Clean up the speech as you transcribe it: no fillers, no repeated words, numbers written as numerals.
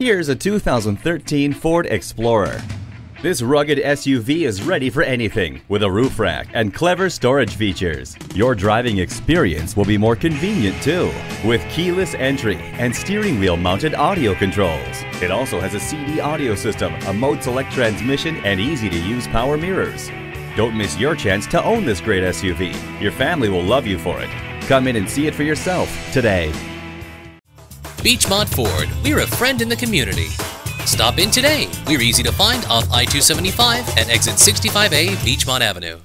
Here's a 2013 Ford Explorer. This rugged SUV is ready for anything with a roof rack and clever storage features. Your driving experience will be more convenient too, with keyless entry and steering wheel mounted audio controls. It also has a CD audio system, a mode select transmission, and easy to use power mirrors. Don't miss your chance to own this great SUV. Your family will love you for it. Come in and see it for yourself today. Beechmont Ford, we're a friend in the community. Stop in today. We're easy to find off I-275 at exit 65A, Beechmont Avenue.